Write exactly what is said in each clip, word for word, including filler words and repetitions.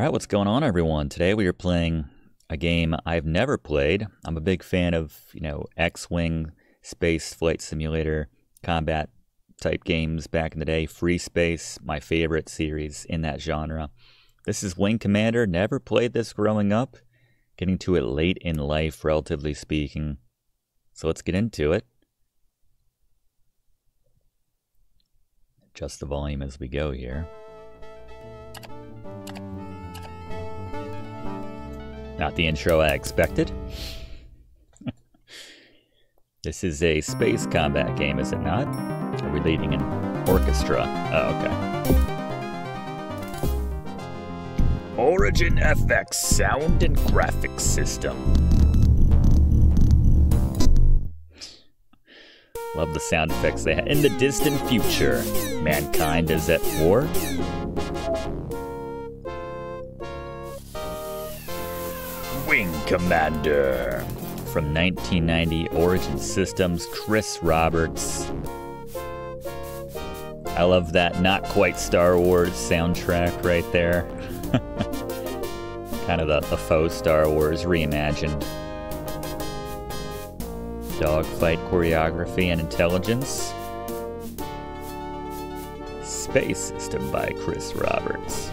Alright, what's going on everyone? Today we are playing a game I've never played. I'm a big fan of, you know, X-Wing, Space Flight Simulator, combat type games back in the day. Free Space, my favorite series in that genre. This is Wing Commander. Never played this growing up. Getting to it late in life, relatively speaking. So let's get into it. Adjust the volume as we go here. Not the intro I expected. This is a space combat game, is it not? Are we leading an orchestra? Oh, okay. Origin F X Sound and Graphics System. Love the sound effects they had. In the distant future, mankind is at war. Wing Commander. From nineteen ninety, Origin Systems, Chris Roberts. I love that not quite Star Wars soundtrack right there. Kind of the, the faux Star Wars reimagined. Dogfight choreography and intelligence. Space System by Chris Roberts.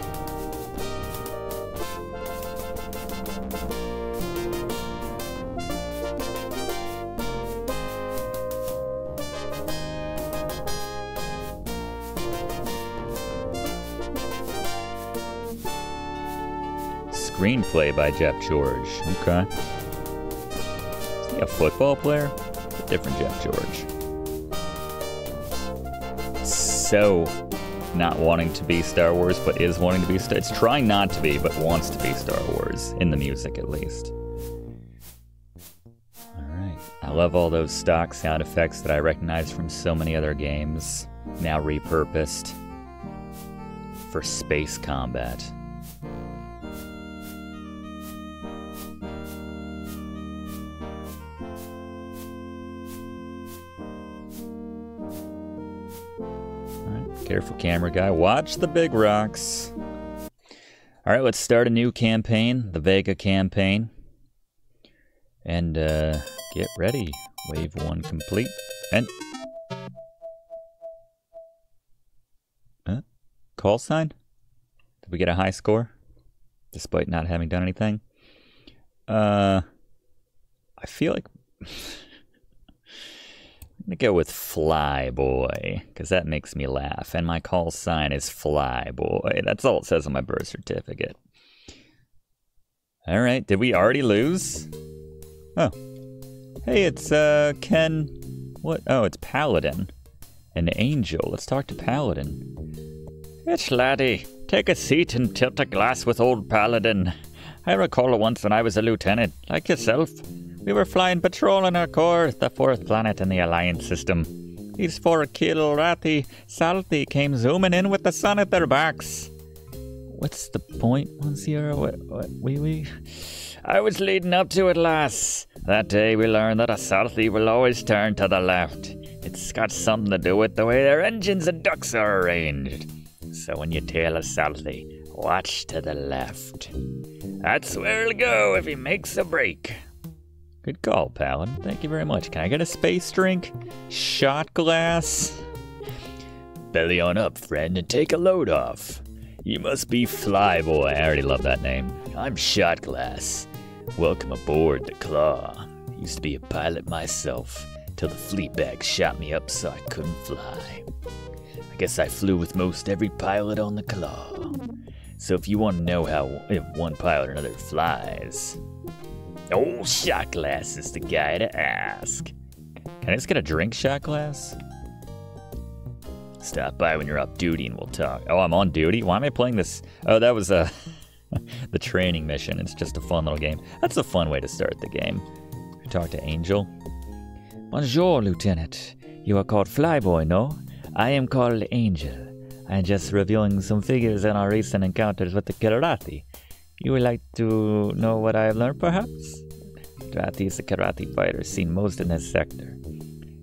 Screenplay by Jeff George. Okay. Is he a football player? A different Jeff George. So, not wanting to be Star Wars, but is wanting to be Star Wars. It's trying not to be, but wants to be Star Wars, in the music at least. Alright. I love all those stock sound effects that I recognize from so many other games, now repurposed for space combat. Careful, camera guy. Watch the big rocks. All right, let's start a new campaign, the Vega campaign. And uh, get ready. Wave one complete. And... Huh? Call sign? Did we get a high score? Despite not having done anything? Uh, I feel like... I'm going to go with Fly Boy, because that makes me laugh. And my call sign is Fly Boy. That's all it says on my birth certificate. All right, did we already lose? Oh. Hey, it's uh, Ken. What? Oh, it's Paladin. An angel. Let's talk to Paladin. It's laddie. Take a seat and tilt a glass with old Paladin. I recall once when I was a lieutenant, like yourself. We were flying patrol on our core, the fourth planet in the Alliance system. These four Kilrathi, Salthi came zooming in with the sun at their backs. What's the point, Monsieur? What, what, wee wee? I was leading up to it, lass. That day we learned that a Salthi will always turn to the left. It's got something to do with the way their engines and ducts are arranged. So when you tail a Salthi, watch to the left. That's where he'll go if he makes a break. Good call, Paladin. Thank you very much. Can I get a space drink? Shot glass? Belly on up, friend, and take a load off. You must be Flyboy. I already love that name. I'm Shot Glass. Welcome aboard the Claw. Used to be a pilot myself, till the fleet bag shot me up so I couldn't fly. I guess I flew with most every pilot on the Claw. So if you want to know how if one pilot or another flies... Oh, Shot Glass is the guy to ask. Can I just get a drink, Shot Glass? Stop by when you're off duty and we'll talk. Oh, I'm on duty? Why am I playing this? Oh, that was uh, the training mission. It's just a fun little game. That's a fun way to start the game. Talk to Angel. Bonjour, Lieutenant. You are called Flyboy, no? I am called Angel. I am just reviewing some figures in our recent encounters with the Kilrathi. You would like to know what I have learned, perhaps? Dralthi is a karate fighter seen most in this sector.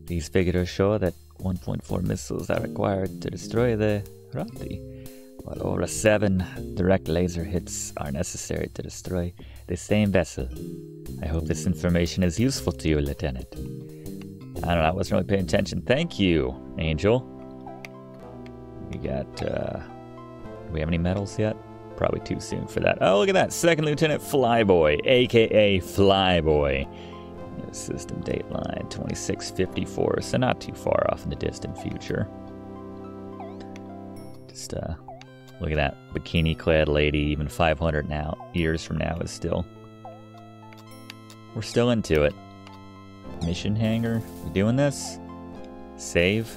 These figures show that one point four missiles are required to destroy the Dralthi. While over seven direct laser hits are necessary to destroy the same vessel. I hope this information is useful to you, Lieutenant. I don't know, I wasn't really paying attention. Thank you, Angel. We got, uh... do we have any medals yet? Probably too soon for that. Oh, look at that! Second Lieutenant Flyboy, a k a. Flyboy. System dateline twenty-six fifty-four, so not too far off in the distant future. Just, uh... look at that bikini-clad lady, even five hundred now, years from now is still... We're still into it. Mission hangar, we doing this? Save.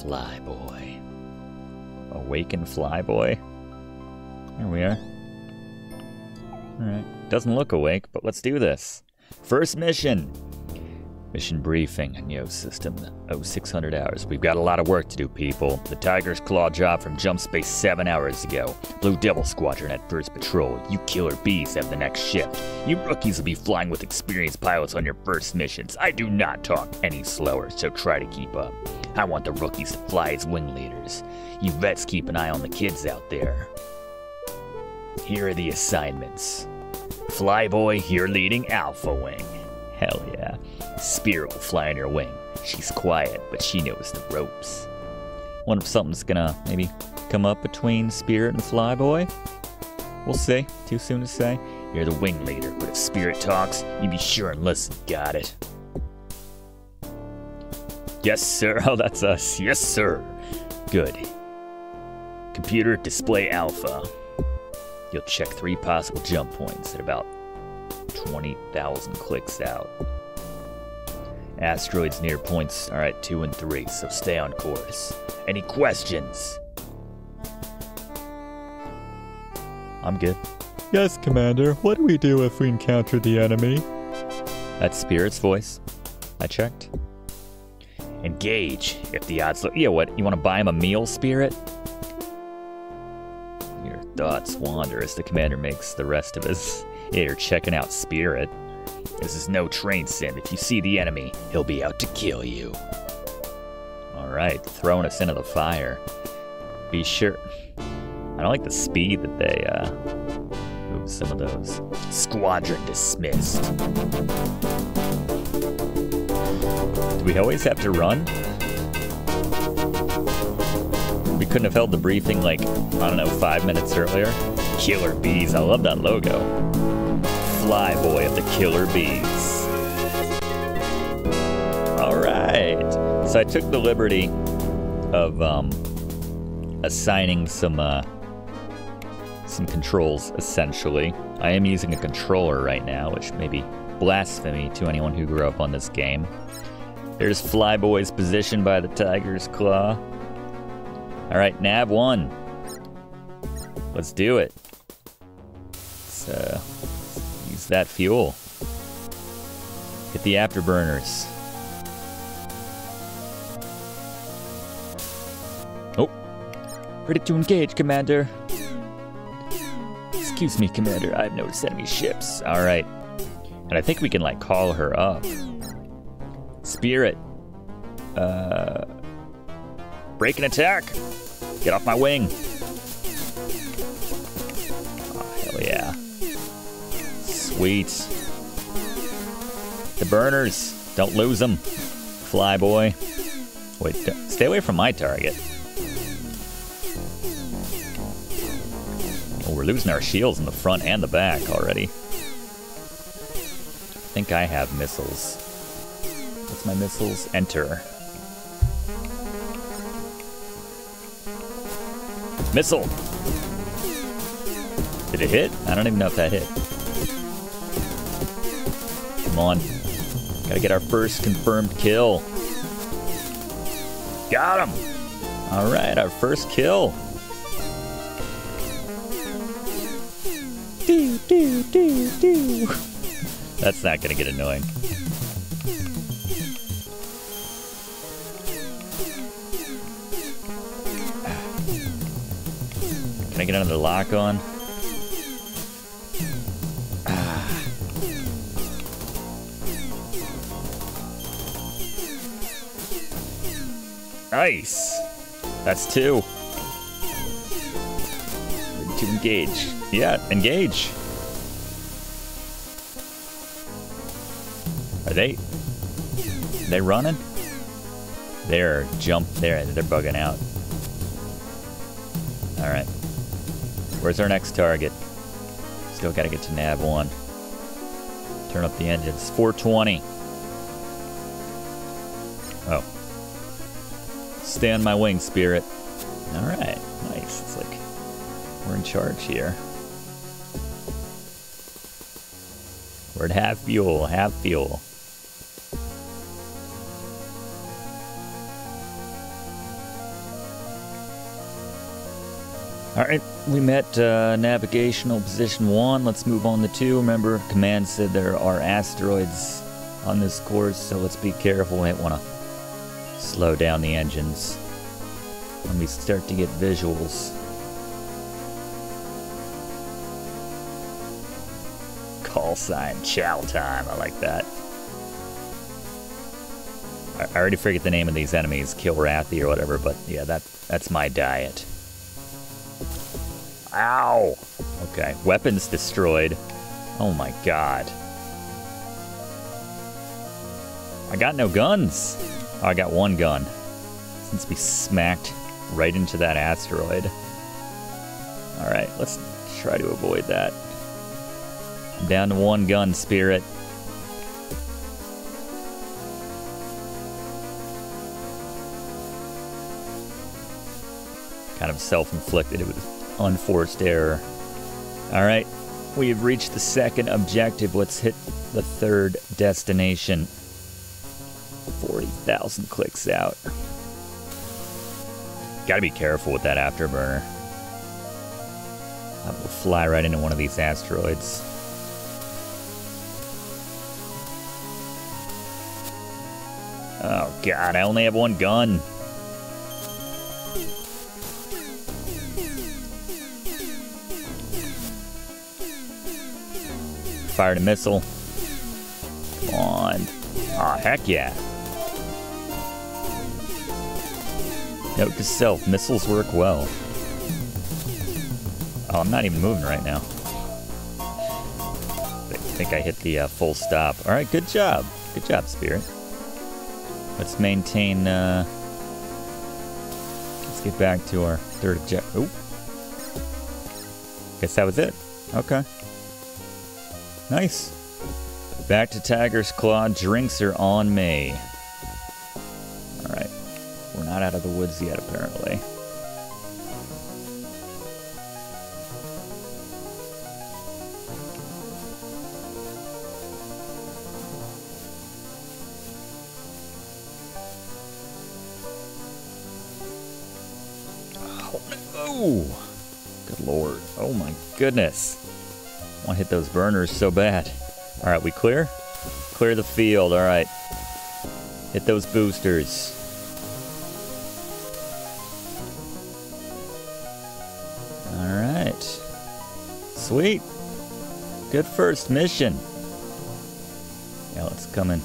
Flyboy. Awaken Flyboy. There we are. Alright, doesn't look awake, but let's do this. First mission. Mission briefing, Enyo system, oh, six hundred hours. We've got a lot of work to do, people. The Tiger's Claw job from Jump Space seven hours ago. Blue Devil Squadron at first patrol. You killer bees have the next shift. You rookies will be flying with experienced pilots on your first missions. I do not talk any slower, so try to keep up. I want the rookies to fly as wing leaders. You vets keep an eye on the kids out there. Here are the assignments. Flyboy here leading Alpha Wing. Hell yeah. Spiral flying her wing. She's quiet, but she knows the ropes. Wonder if something's gonna maybe come up between Spirit and Flyboy? We'll see. Too soon to say. You're the wing leader, but if Spirit talks, you be sure and listen. Got it? Yes, sir. Oh, that's us. Yes, sir. Good. Computer display Alpha. You'll check three possible jump points at about twenty thousand clicks out. Asteroids near points are at two and three, so stay on course. Any questions? I'm good. Yes, Commander. What do we do if we encounter the enemy? That's Spirit's voice. I checked. Engage. If the odds look... Yeah, what? You want to buy him a meal, Spirit? Your thoughts wander as the Commander makes the rest of us. Yeah, you're checking out Spirit. This is no train sim. If you see the enemy, he'll be out to kill you. Alright, throwing us into the fire. Be sure... I don't like the speed that they, uh... move some of those. Squadron dismissed. Do we always have to run? We couldn't have held the briefing, like, I don't know, five minutes earlier? Killer Bees, I love that logo. Flyboy of the Killer Bees. Alright. So I took the liberty of um, assigning some uh, some controls, essentially. I am using a controller right now, which may be blasphemy to anyone who grew up on this game. There's Flyboy's position by the Tiger's Claw. Alright, nav one. Let's do it. Let's, uh, that fuel. Hit the afterburners. Oh. Ready to engage, Commander. Excuse me, Commander. I've noticed enemy ships. Alright. And I think we can, like, call her up. Spirit. Uh. Break and attack! Get off my wing! Oh, hell yeah. Sweet. The burners. Don't lose them. Flyboy. Wait, don't, stay away from my target. Oh, we're losing our shields in the front and the back already. I think I have missiles. What's my missiles? Enter. Missile! Did it hit? I don't even know if that hit. On. Gotta get our first confirmed kill. Got him! Alright, our first kill. Do, do, do, do. That's not gonna get annoying. Can I get another lock on? Nice! That's two. to engage. Yeah, engage. Are they? Are they running? They're jump. They're they're bugging out. All right. Where's our next target? Still gotta get to nav one. Turn up the engines. four twenty. Oh. Stay on my wing, Spirit. All right. Nice. It's like we're in charge here. We're at half fuel. Half fuel. All right, we met uh, navigational position one. Let's move on to two. Remember, command said there are asteroids on this course, so let's be careful. We want to slow down the engines when we start to get visuals. Call sign, chow time. I like that. I already forget the name of these enemies, Kilrathi or whatever, but yeah, that that's my diet. Ow! Okay, weapons destroyed. Oh my god. I got no guns! Oh, I got one gun. Since we smacked right into that asteroid. Alright, let's try to avoid that. I'm down to one gun, Spirit. Kind of self-inflicted. It was unforced error. All right, we have reached the second objective. Let's hit the third destination. forty thousand clicks out. Gotta be careful with that afterburner. I will fly right into one of these asteroids. Oh god, I only have one gun. Fired a missile. Come on. Aw, oh, heck yeah. Note to self, missiles work well. Oh, I'm not even moving right now. I think I hit the uh, full stop. Alright, good job. Good job, Spirit. Let's maintain, uh... let's get back to our third objective. Oh. Guess that was it. Okay. Nice. Back to Tiger's Claw. Drinks are on me. Alright. We're not out of the woods yet, apparently. Oh, no! Good lord. Oh, my goodness. I want to hit those burners so bad. All right, we clear? Clear the field, all right. Hit those boosters. All right. Sweet. Good first mission. Yeah, let's come in.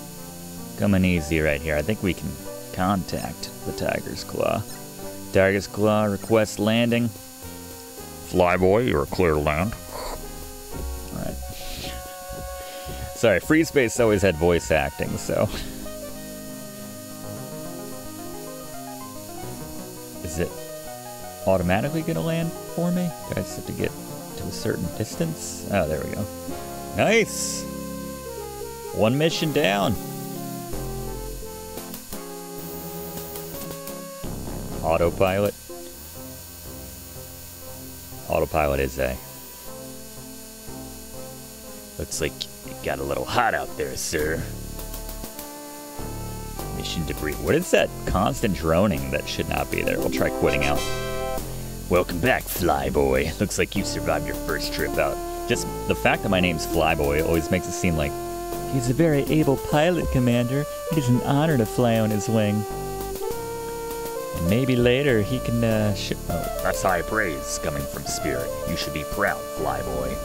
Come in easy right here. I think we can contact the Tiger's Claw. Tiger's Claw, request landing. Flyboy, you're clear to land. Sorry, Free Space always had voice acting, so. Is it automatically gonna land for me? Do I just have to get to a certain distance? Oh, there we go. Nice! One mission down. Autopilot. Autopilot is a... looks like... got a little hot out there, sir. Mission debris. What is that constant droning that should not be there? We'll try quitting out. Welcome back, Flyboy. Looks like you survived your first trip out. Just the fact that my name's Flyboy always makes it seem like he's a very able pilot, Commander. It is an honor to fly on his wing. And maybe later he can, uh, sh oh. That's high praise coming from Spirit. You should be proud, Flyboy.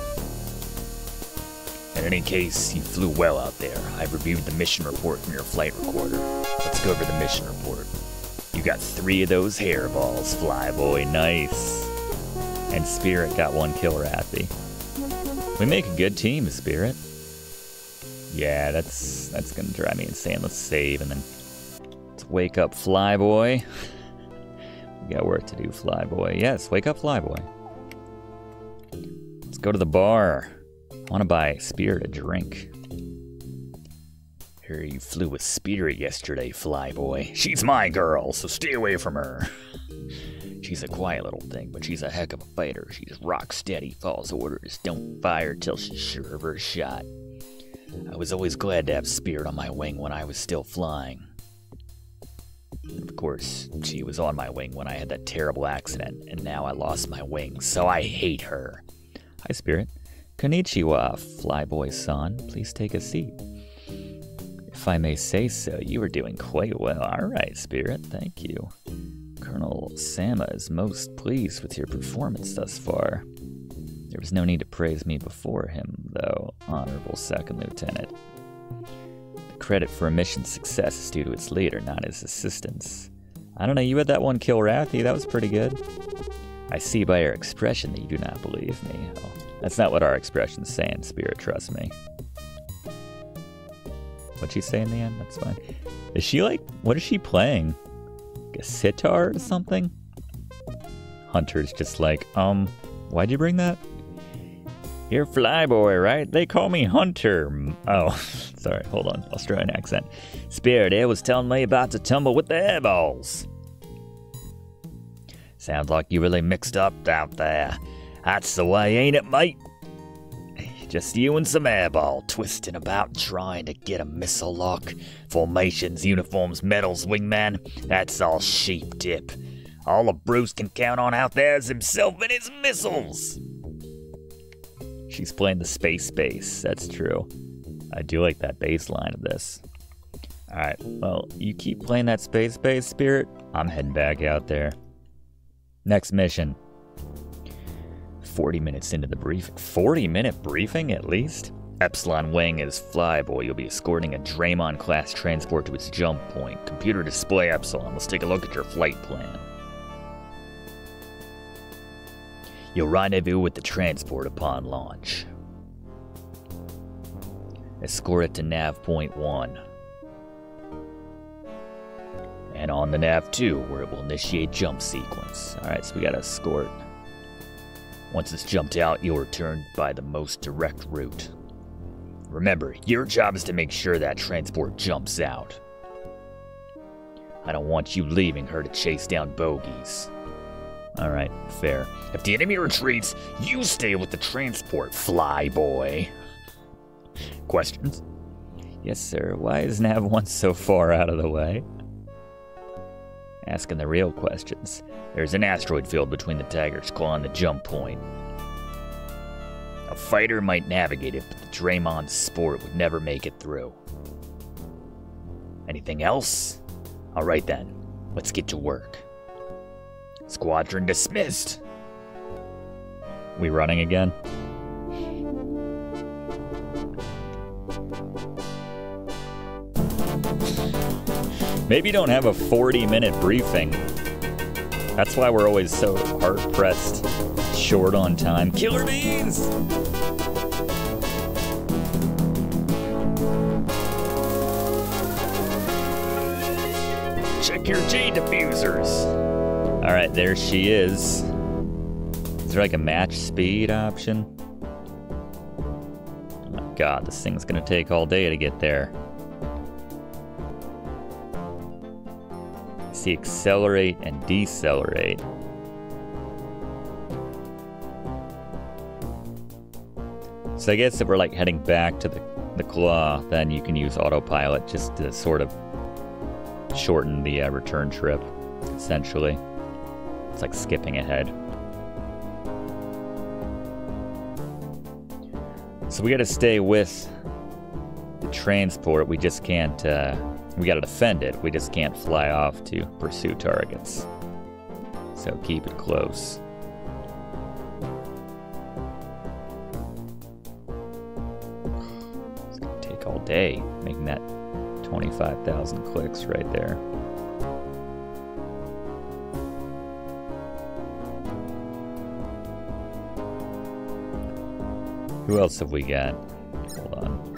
In any case, you flew well out there. I've reviewed the mission report from your flight recorder. Let's go over the mission report. You got three of those hairballs, Flyboy. Nice. and Spirit got one Kilrathi. We make a good team, Spirit. Yeah, that's that's gonna drive me insane. Let's save and then let's wake up Flyboy. We got work to do, Flyboy. Yes, wake up, Flyboy. Let's go to the bar. I wanna buy Spirit a drink. Here, you flew with Spirit yesterday, Flyboy. She's my girl, so stay away from her. She's a quiet little thing, but she's a heck of a fighter. She's rock steady, follows orders, don't fire till she's sure of her shot. I was always glad to have Spirit on my wing when I was still flying. Of course, she was on my wing when I had that terrible accident, and now I lost my wing, so I hate her. Hi, Spirit. Konnichiwa, Flyboy-san. Please take a seat. If I may say so, you are doing quite well. All right, Spirit. Thank you. Colonel Sama is most pleased with your performance thus far. There was no need to praise me before him, though, Honorable Second Lieutenant. The credit for a mission's success is due to its leader, not his assistants. I don't know, you had that one Kilrathi, that was pretty good. I see by your expression that you do not believe me. Oh, that's not what our expression's saying, Spirit, trust me. What'd she say in the end? That's fine. Is she like, what is she playing? Like a sitar or something? Hunter's just like, um, why'd you bring that? You're Flyboy, right? They call me Hunter. Oh, sorry, hold on. Australian accent. Spirit Air was telling me about to tumble with the airballs. Sounds like you really mixed up out there. That's the way, ain't it, mate? Just you and some airball twisting about trying to get a missile lock. Formations, uniforms, medals, wingman. That's all sheep dip. All a Bruce can count on out there is himself and his missiles. She's playing the space bass, that's true. I do like that bass line of this. Alright, well, you keep playing that space bass, Spirit. I'm heading back out there. Next mission. forty minutes into the briefing. forty minute briefing at least? Epsilon Wing is Flyboy. You'll be escorting a Draymond class transport to its jump point. Computer display Epsilon. Let's take a look at your flight plan. You'll rendezvous with the transport upon launch. Escort it to nav point one. And on the nav two, where it will initiate jump sequence. Alright, so we gotta escort. Once it's jumped out, you'll return by the most direct route. Remember, your job is to make sure that transport jumps out. I don't want you leaving her to chase down bogeys. Alright, fair. If the enemy retreats, you stay with the transport, Flyboy. Questions? Yes, sir. Why is Nav one so far out of the way? Asking the real questions. There's an asteroid field between the Tiger's Claw and the jump point. A fighter might navigate it, but the Draymond Sport would never make it through. Anything else? Alright then, let's get to work. Squadron dismissed. We running again? Maybe you don't have a forty minute briefing. That's why we're always so hard-pressed, short on time. Killer bees! Check your G diffusers. All right, there she is. Is there like a match speed option? Oh my God, this thing's gonna take all day to get there. I see accelerate and decelerate. So I guess if we're like heading back to the, the claw, then you can use autopilot just to sort of shorten the uh, return trip, essentially. It's like skipping ahead. So we gotta stay with the transport. We just can't, uh, we gotta defend it. We just can't fly off to pursue targets. So keep it close. It's gonna take all day making that twenty-five thousand clicks right there. Who else have we got? Hold on.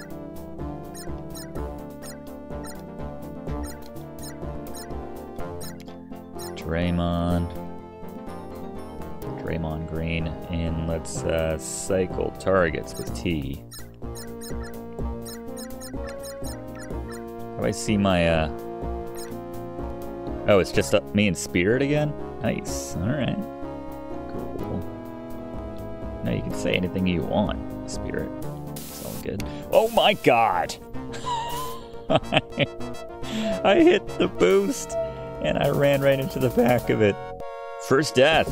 Draymond. Draymond Green. And let's uh, cycle targets with T. How do I see my... Uh... Oh, it's just up me and Spirit again? Nice. Alright. Cool. Now you can say anything you want, Spirit. It's all good. Oh my god! I hit the boost and I ran right into the back of it. First death.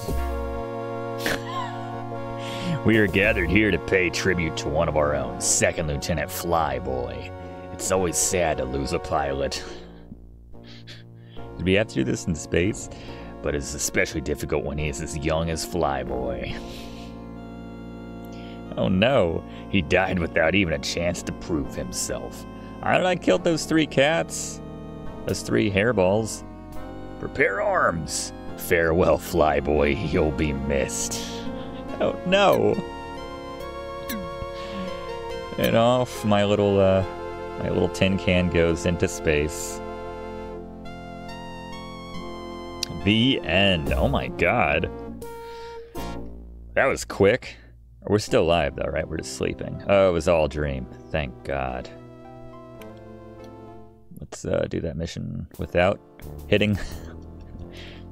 We are gathered here to pay tribute to one of our own, Second Lieutenant Flyboy. It's always sad to lose a pilot. Did we have to do this in space? But it's especially difficult when he is as young as Flyboy. Oh no, he died without even a chance to prove himself. How did I kill those three cats? Those three hairballs. Prepare arms! Farewell, Flyboy, you'll be missed. Oh no! And off my little, uh... my little tin can goes into space. The end. Oh my god. That was quick. We're still alive though, right? We're just sleeping. Oh, it was all a dream. Thank god. Let's uh, do that mission without hitting...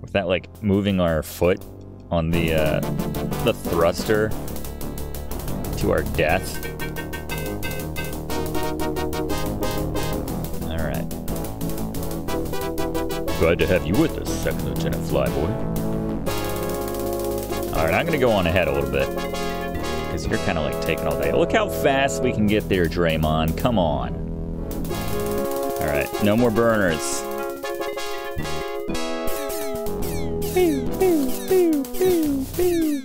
without, like, moving our foot on the, uh, the thruster to our death. Glad to have you with us, Second Lieutenant Flyboy. Alright, I'm gonna go on ahead a little bit. Because you're kind of like taking all day. Look how fast we can get there, Draymond. Come on. Alright, no more burners. Pew, pew, pew, pew, pew.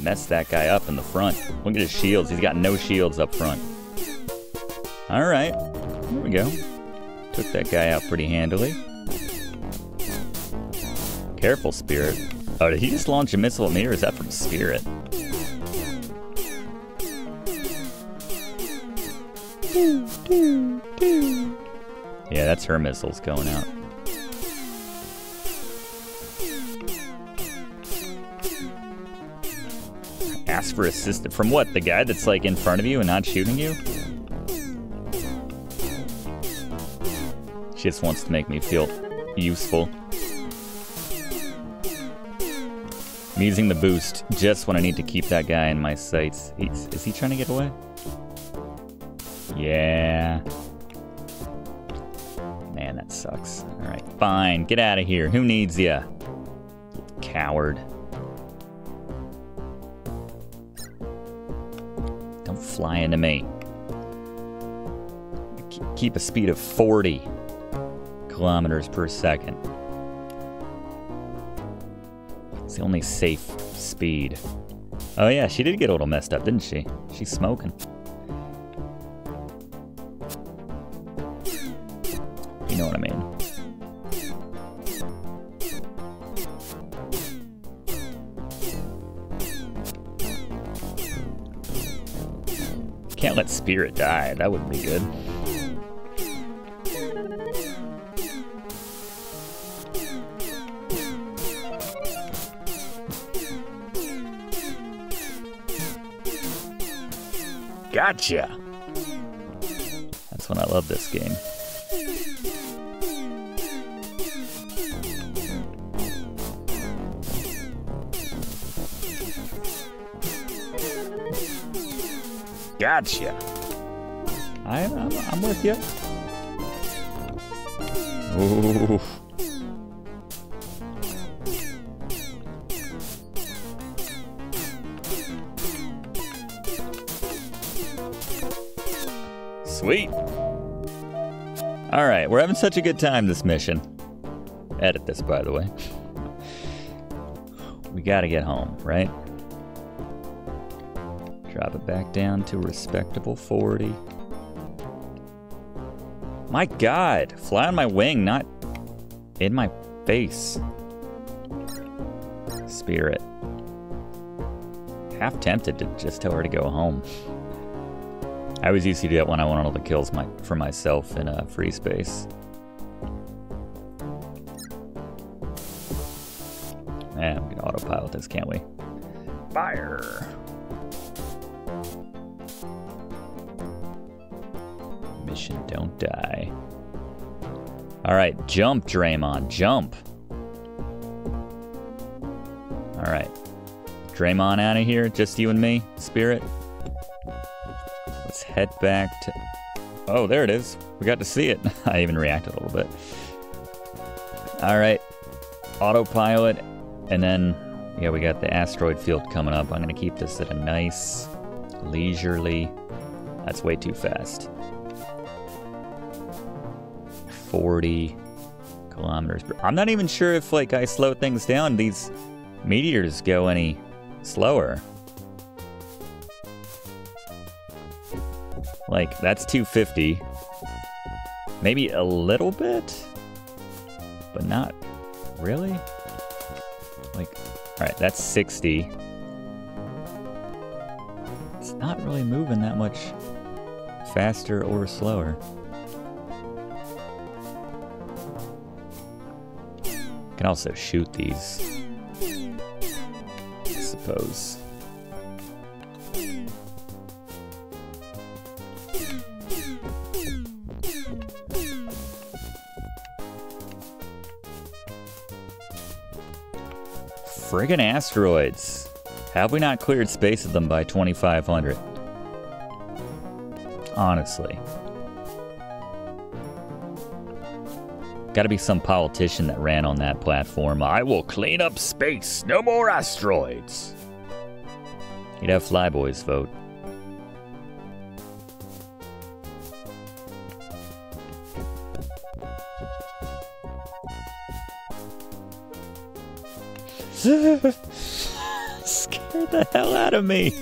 Mess that guy up in the front. Look at his shields. He's got no shields up front. Alright, there we go. Took that guy out pretty handily. Careful, Spirit. Oh, did he just launch a missile at me, or is that from Spirit? Do, do, do. Yeah, that's her missiles going out. Ask for assistance. From what? The guy that's like in front of you and not shooting you? Just wants to make me feel useful. I'm using the boost just when I need to keep that guy in my sights. He's, is he trying to get away? Yeah. Man, that sucks. Alright, fine. Get out of here. Who needs ya? Coward. Don't fly into me. Keep a speed of forty. Kilometers per second. It's the only safe speed. Oh yeah, she did get a little messed up, didn't she? She's smoking. You know what I mean. Can't let Spirit die, that wouldn't be good. Gotcha! That's when I love this game. Gotcha! I, I'm, I'm with you. Ooh. Sweet. All right, we're having such a good time this mission. Edit this, by the way. We gotta get home, right? Drop it back down to respectable forty. My god, fly on my wing, not in my face. Spirit. half tempted to just tell her to go home. I always used to do that when I wanted all the kills my, for myself in uh, Free Space. Man, we can autopilot this, can't we? Fire! Mission don't die. Alright, jump, Draymond, jump! Alright. Draymond out of here, just you and me, Spirit. Let's head back to... Oh, there it is. We got to see it. I even reacted a little bit. Alright. Autopilot. And then, yeah, we got the asteroid field coming up. I'm going to keep this at a nice, leisurely... That's way too fast. forty kilometers. I'm not even sure if, like, I slow things down. These meteors go any slower. Like, that's two fifty. Maybe a little bit? But not really? Like, alright, that's sixty. It's not really moving that much faster or slower. I can also shoot these, I suppose. Friggin' asteroids. Have we not cleared space of them by twenty-five hundred? Honestly. Gotta be some politician that ran on that platform. I will clean up space. No more asteroids. You'd have Flyboy's vote. Scared the hell out of me.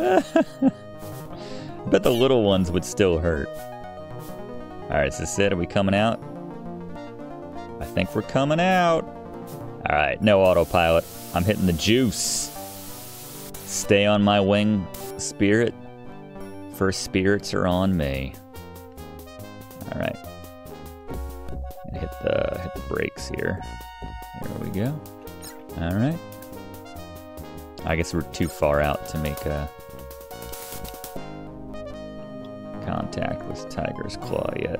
I bet the little ones would still hurt. Alright, is this it? Are we coming out? I think we're coming out. Alright, no autopilot. I'm hitting the juice. Stay on my wing, Spirit. First spirits are on me. Alright. Hit the hit the brakes here. There we go. Alright. I guess we're too far out to make a contact with Tiger's Claw yet.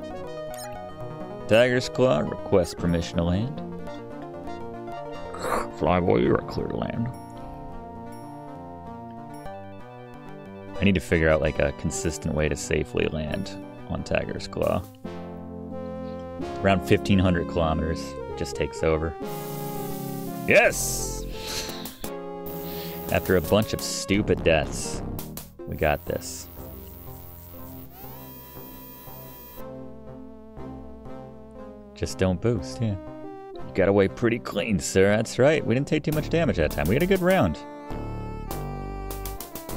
Tiger's Claw, request permission to land. Flyboy, you're clear to land. I need to figure out like a consistent way to safely land on Tiger's Claw. Around fifteen hundred kilometers, it just takes over. Yes! After a bunch of stupid deaths, we got this. Just don't boost, yeah. You got away pretty clean, sir. That's right. We didn't take too much damage that time. We had a good round.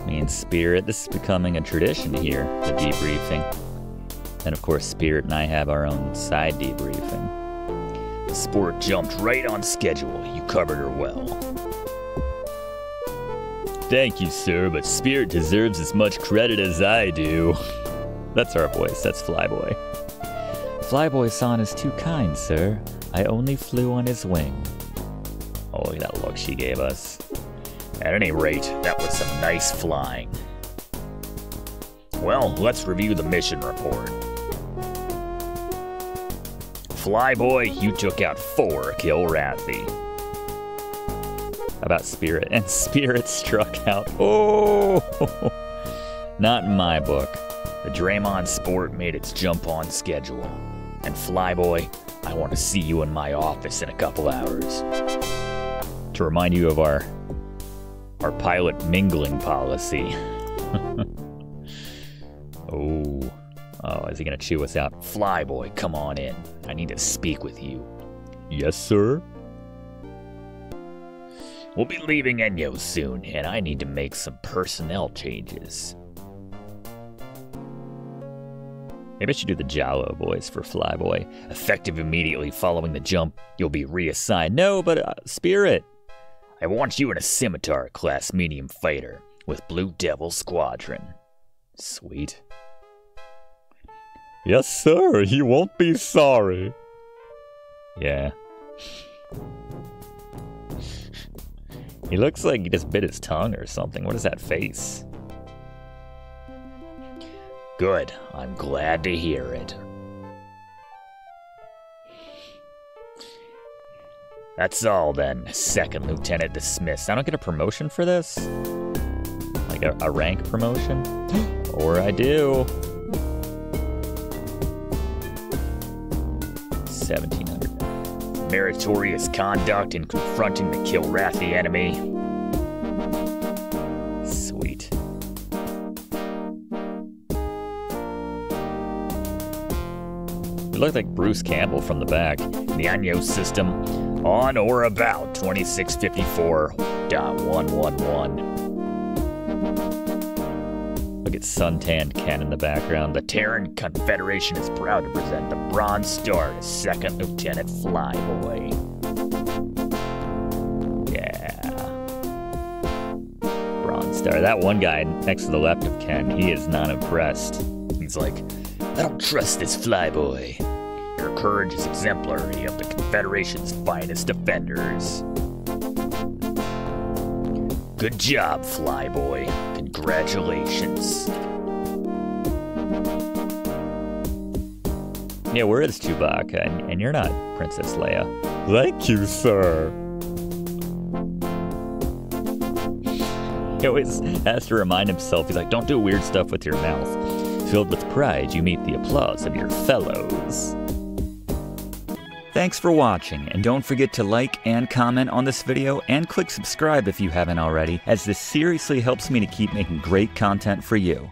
Me and Spirit, this is becoming a tradition here, the debriefing. And of course, Spirit and I have our own side debriefing. The sport jumped right on schedule. You covered her well. Thank you, sir, but Spirit deserves as much credit as I do. That's our voice. That's Flyboy. Flyboy-san is too kind, sir. I only flew on his wing. Oh, look at that look she gave us. At any rate, that was some nice flying. Well, let's review the mission report. Flyboy, you took out four Kilrathi. About Spirit, and Spirit struck out. Oh! Not in my book. The Draymond Sport made its jump on schedule. And Flyboy, I want to see you in my office in a couple hours. To remind you of our our pilot mingling policy. oh, oh, is he gonna chew us out? Flyboy, come on in. I need to speak with you. Yes, sir. We'll be leaving Enyo soon, and I need to make some personnel changes. Maybe I should do the Jalo voice for Flyboy. Effective immediately following the jump, you'll be reassigned. No, but uh, Spirit, I want you in a Scimitar class medium fighter with Blue Devil Squadron. Sweet. Yes, sir, you won't be sorry. Yeah. He looks like he just bit his tongue or something. What is that face? Good. I'm glad to hear it. That's all then. Second Lieutenant dismissed. I don't get a promotion for this? Like a, a rank promotion? Or I do. seventeen hundred. Meritorious conduct in confronting the Kilrathi enemy. Sweet. It looked like Bruce Campbell from the back. The Enyo system on or about twenty-six fifty-four point one eleven. Look at suntanned Ken in the background. The Terran Confederation is proud to present the Bronze Star to Second Lieutenant Flyboy. Yeah. Bronze Star. That one guy next to the left of Ken, he is not impressed. He's like, I don't trust this Flyboy. Your courage is exemplary of the Confederation's finest defenders. Good job, Flyboy. Congratulations. Yeah, where is Chewbacca? And, and you're not Princess Leia. Thank you, sir. He always has to remind himself, he's like, don't do weird stuff with your mouth. Filled with pride, you meet the applause of your fellows. Thanks for watching, and don't forget to like and comment on this video and click subscribe if you haven't already, as this seriously helps me to keep making great content for you.